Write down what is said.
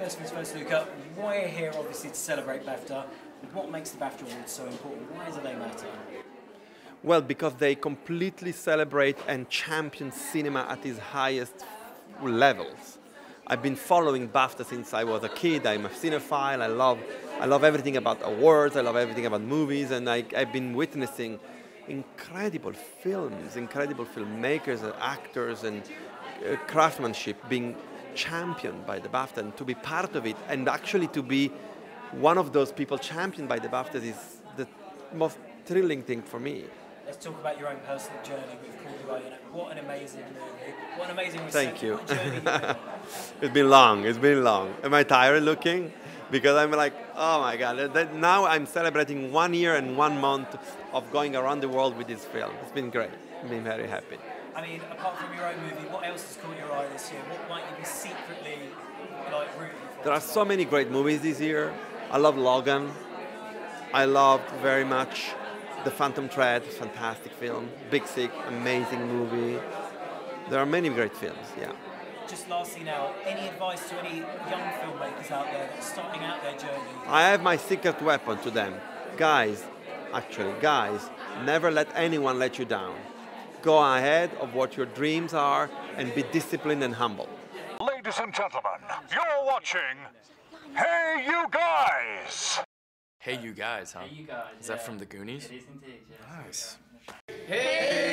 First things first, Luca, we're here obviously to celebrate BAFTA. What makes the BAFTA Awards so important? Why do they matter? Well, because they completely celebrate and champion cinema at its highest levels. I've been following BAFTA since I was a kid. I'm a cinephile. I love everything about awards. I love everything about movies. And I've been witnessing incredible films, incredible filmmakers and actors and craftsmanship being championed by the BAFTA, and to be part of it and actually to be one of those people championed by the BAFTA is the most thrilling thing for me. Let's talk about your own personal journey with Logan. What an amazing movie. What an amazing research. Thank you. It's been long. It's been long. Am I tired looking? Because I'm like, oh my God. Now I'm celebrating 1 year and 1 month of going around the world with this film. It's been great. I've been very happy. I mean, apart from your own movie, what else has caught your eye this year? What might you be secretly rooting for? There are so many great movies this year. I love Logan. I loved very much The Phantom Thread, fantastic film. Big Sick, amazing movie. There are many great films, yeah. Just lastly now, any advice to any young filmmakers out there that are starting out their journey? I have my secret weapon to them. Guys, never let anyone let you down. Go ahead of what your dreams are and be disciplined and humble. Ladies and gentlemen, you're watching Hey You Guys! Hey You Guys, huh? Hey You Guys, is that from the Goonies? It is indeed, yeah. Nice. Hey!